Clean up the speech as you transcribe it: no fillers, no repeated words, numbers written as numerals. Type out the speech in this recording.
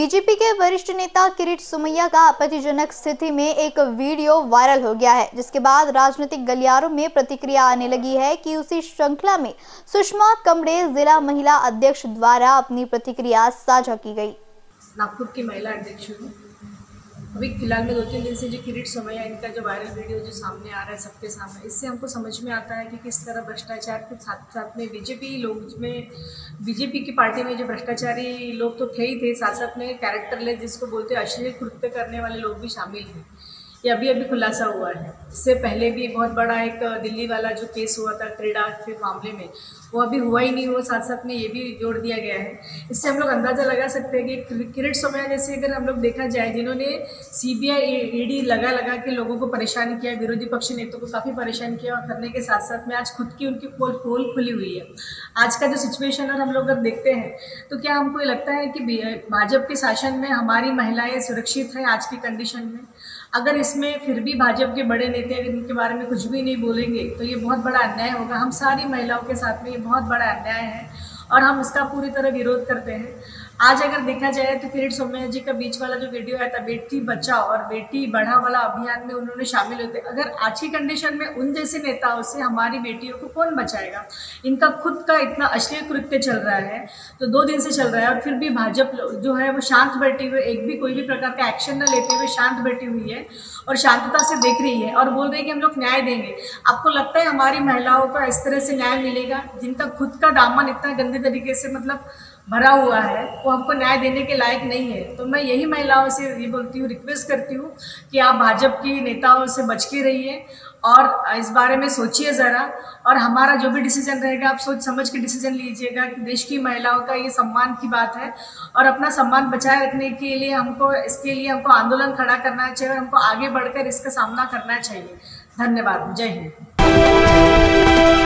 BJP के वरिष्ठ नेता किरीट सोमैया का आपत्तिजनक स्थिति में एक वीडियो वायरल हो गया है, जिसके बाद राजनीतिक गलियारों में प्रतिक्रिया आने लगी है कि उसी श्रृंखला में सुषमा कामळे जिला महिला अध्यक्ष द्वारा अपनी प्रतिक्रिया साझा की गई। नागपुर की महिला अध्यक्ष हूँ। अभी फिलहाल में 2-3 दिन से जो किरीट सोमैया इनका जो वायरल वीडियो जो सामने आ रहा है सबके सामने, इससे हमको समझ में आता है कि किस तरह भ्रष्टाचार के साथ साथ में बीजेपी लोग में, बीजेपी की पार्टी में जो भ्रष्टाचारी लोग तो थे ही थे, साथ साथ में कैरेक्टरलेस जिसको बोलते हैं अश्लील कृत्य करने वाले लोग भी शामिल हैं। ये अभी अभी खुलासा हुआ है। इससे पहले भी बहुत बड़ा एक दिल्ली वाला जो केस हुआ था क्रीडा के मामले में, वो अभी हुआ ही नहीं, वो साथ साथ में ये भी जोड़ दिया गया है। इससे हम लोग अंदाज़ा लगा सकते हैं कि किरीट सोमैया जैसे अगर हम लोग देखा जाए, जिन्होंने CBI ED लगा के लोगों को परेशान किया, विरोधी पक्ष नेता को काफ़ी परेशान किया और करने के साथ साथ में आज खुद की उनकी पोल खुली हुई है। आज का जो सिचुएशन है हम लोग अगर देखते हैं तो क्या हमको ये लगता है कि भाजपा के शासन में हमारी महिलाएँ सुरक्षित हैं आज की कंडीशन में? अगर इसमें फिर भी भाजपा के बड़े नेता इनके बारे में कुछ भी नहीं बोलेंगे तो ये बहुत बड़ा अन्याय होगा। हम सारी महिलाओं के साथ में ये बहुत बड़ा अन्याय है और हम उसका पूरी तरह विरोध करते हैं। आज अगर देखा जाए तो किरीट सोमैया जी का बीच वाला जो वीडियो आया था बेटी बचाओ और बेटी बढ़ाओ वाला अभियान में उन्होंने शामिल होते, अगर आज की कंडीशन में उन जैसे नेताओं से हमारी बेटियों को कौन बचाएगा? इनका खुद का इतना अश्लील कृत्य चल रहा है तो 2 दिन से चल रहा है और फिर भी भाजपा जो है वो शांत बैठी हुई, एक भी कोई भी प्रकार का एक्शन न लेते हुए शांत बैठी हुई है और शांतता से देख रही है और बोल रही है कि हम लोग न्याय देंगे। आपको लगता है हमारी महिलाओं को इस तरह से न्याय मिलेगा? जिनका खुद का दामन इतना गंदे तरीके से मतलब भरा हुआ है वो हमको न्याय देने के लायक नहीं है। तो मैं यही महिलाओं से ये बोलती हूँ, रिक्वेस्ट करती हूँ कि आप भाजपा की नेताओं से बच के रहिए और इस बारे में सोचिए ज़रा, और हमारा जो भी डिसीजन रहेगा आप सोच समझ के डिसीजन लीजिएगा कि देश की महिलाओं का ये सम्मान की बात है और अपना सम्मान बचाए रखने के लिए हमको, इसके लिए हमको आंदोलन खड़ा करना चाहिए और हमको आगे बढ़कर इसका सामना करना चाहिए। धन्यवाद। जय हिंद।